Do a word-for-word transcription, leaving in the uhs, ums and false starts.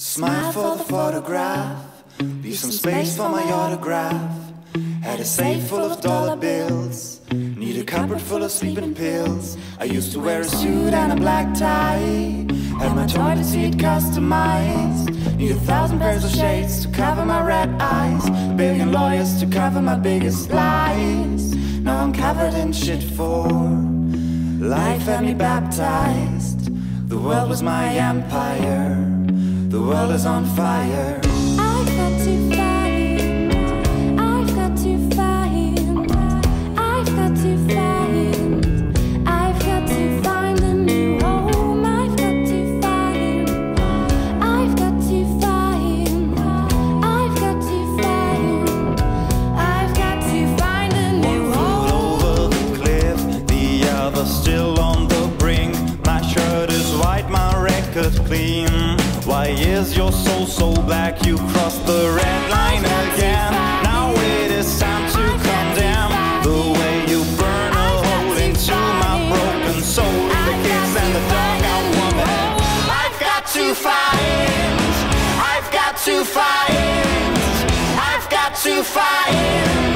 Smile for the photograph, leave some space for my autograph. Had a safe full of dollar bills, need a cupboard full of sleeping pills. I used to wear a suit and a black tie, had my toilet seat customized. Need a thousand pairs of shades to cover my red eyes, a billion lawyers to cover my biggest lies. Now I'm covered in shit for life and me baptized. The world was my empire, the world is on fire. I got to find, I got to find, I got to find, I've got to find a new home. I've got to find, I've got to find, I've got to find, I've got to find a new home. One foot over the cliff, the other still on the brink. My shirt is white, my record clean. Why is your soul so black? You crossed the red line again. Now it is time to condemn the way you burn a hole into my broken soul. The kids and the dog-out woman. I've got to find, I've got to find, I've got to find.